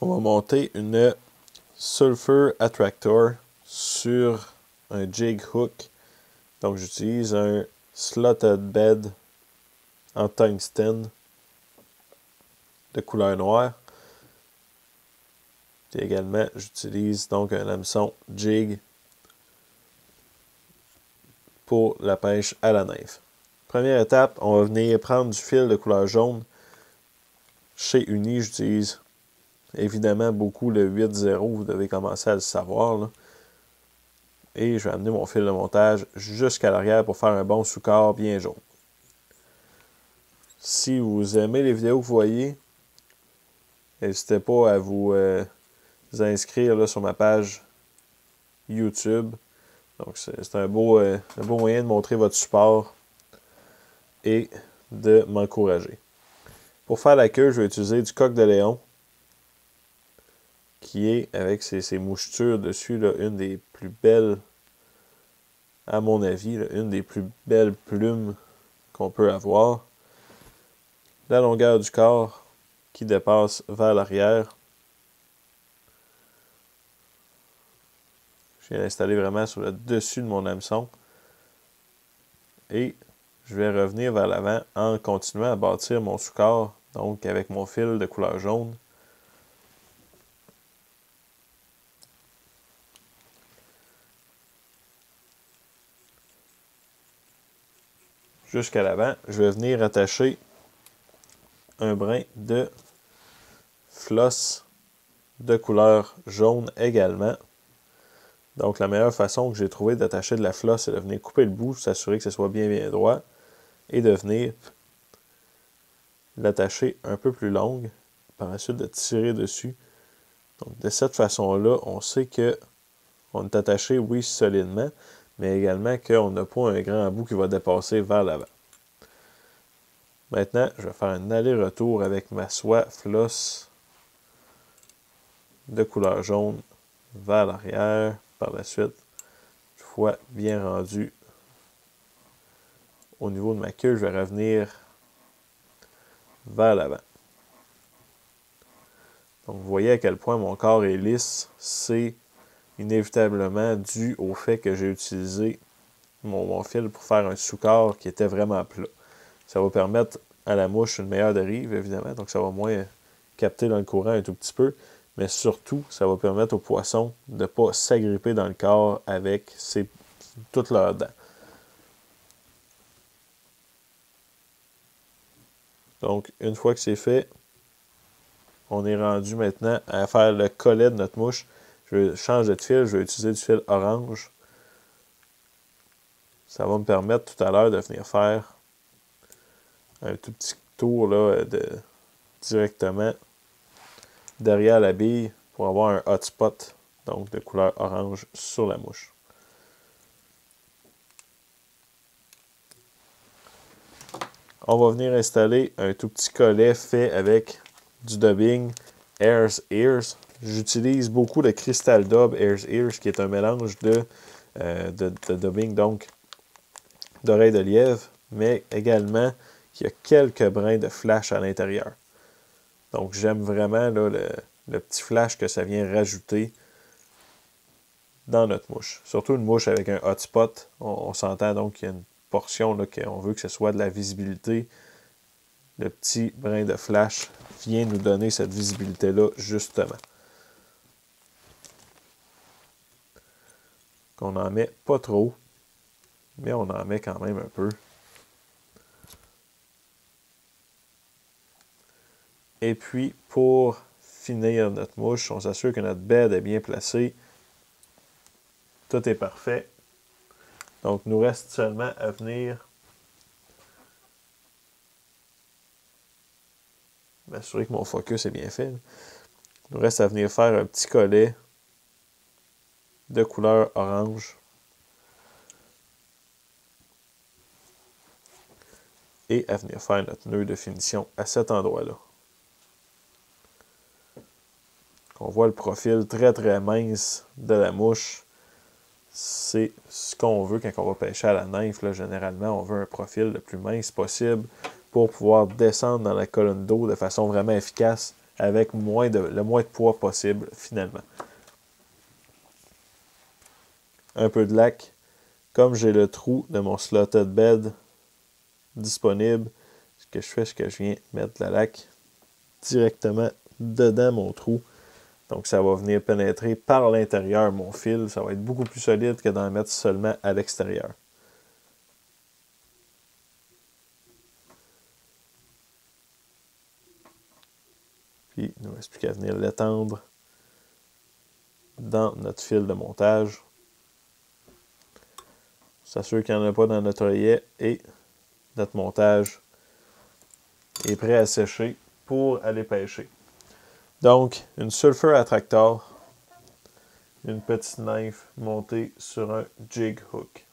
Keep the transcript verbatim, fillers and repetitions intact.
on va monter une Sulphur Attractor sur un jig hook. Donc j'utilise un Slotted Bed en tungstène de couleur noire. Et également, j'utilise donc un hameçon jig pour la pêche à la nef. Première étape, on va venir prendre du fil de couleur jaune. Chez Uni, j'utilise évidemment beaucoup le huit zéro, vous devez commencer à le savoir, là. Et je vais amener mon fil de montage jusqu'à l'arrière pour faire un bon sous-corps bien jaune. Si vous aimez les vidéos que vous voyez, n'hésitez pas à vous, euh, vous inscrire là, sur ma page YouTube. Donc c'est un beau, euh, un beau moyen de montrer votre support et de m'encourager. Pour faire la queue, je vais utiliser du coq de Léon, qui est, avec ses, ses mouchetures dessus, là, une des plus belles, à mon avis, là, une des plus belles plumes qu'on peut avoir. La longueur du corps qui dépasse vers l'arrière. Je viens l'installer vraiment sur le dessus de mon hameçon. Et je vais revenir vers l'avant en continuant à bâtir mon sous-corps, donc avec mon fil de couleur jaune. Jusqu'à l'avant, je vais venir attacher un brin de floss de couleur jaune également. Donc la meilleure façon que j'ai trouvé d'attacher de la floss, c'est de venir couper le bout, s'assurer que ce soit bien bien droit, et de venir l'attacher un peu plus longue, par la suite de tirer dessus. Donc de cette façon-là, on sait que on est attaché, oui, solidement, mais également qu'on n'a pas un grand bout qui va dépasser vers l'avant. Maintenant, je vais faire un aller-retour avec ma soie floss de couleur jaune vers l'arrière. Par la suite, une fois bien rendu au niveau de ma queue, je vais revenir vers l'avant. Donc, vous voyez à quel point mon corps est lisse, c'est inévitablement dû au fait que j'ai utilisé mon, mon fil pour faire un sous-corps qui était vraiment plat. Ça va permettre à la mouche une meilleure dérive, évidemment, donc ça va moins capter dans le courant un tout petit peu, mais surtout, ça va permettre aux poissons de ne pas s'agripper dans le corps avec ses, toutes leurs dents. Donc, une fois que c'est fait, on est rendu maintenant à faire le collet de notre mouche. Je change de fil, je vais utiliser du fil orange. Ça va me permettre tout à l'heure de venir faire un tout petit tour là, de, directement derrière la bille pour avoir un hot spot, donc de couleur orange sur la mouche. On va venir installer un tout petit collet fait avec du dubbing Air's Ears. J'utilise beaucoup le Crystal Dub Air's Ears, qui est un mélange de, euh, de, de dubbing, donc d'oreilles de lièvre, mais également qui a quelques brins de flash à l'intérieur. Donc j'aime vraiment là, le, le petit flash que ça vient rajouter dans notre mouche. Surtout une mouche avec un hot spot, on, on s'entend donc qu'il y a une portion qu'on veut que ce soit de la visibilité. Le petit brin de flash vient nous donner cette visibilité-là justement. On n'en met pas trop, mais on en met quand même un peu. Et puis, pour finir notre mouche, on s'assure que notre bed est bien placé. Tout est parfait. Donc, nous reste seulement à venir m'assurer que mon focus est bien fait. Nous reste à venir faire un petit collet de couleur orange. Et à venir faire notre nœud de finition à cet endroit-là. On voit le profil très très mince de la mouche. C'est ce qu'on veut quand on va pêcher à la nymphe. Là, généralement, on veut un profil le plus mince possible pour pouvoir descendre dans la colonne d'eau de façon vraiment efficace. avec moins de, le moins de poids possible finalement. Un peu de laque. Comme j'ai le trou de mon slotted bed disponible, ce que je fais, c'est que je viens mettre la laque directement dedans mon trou. Donc ça va venir pénétrer par l'intérieur mon fil. Ça va être beaucoup plus solide que d'en mettre seulement à l'extérieur. Puis il ne nous reste plus qu'à venir l'étendre dans notre fil de montage. S'assure qu'il n'y en a pas dans notre œillet et notre montage est prêt à sécher pour aller pêcher. Donc, une Sulphur Attractor, une petite knife montée sur un jig hook.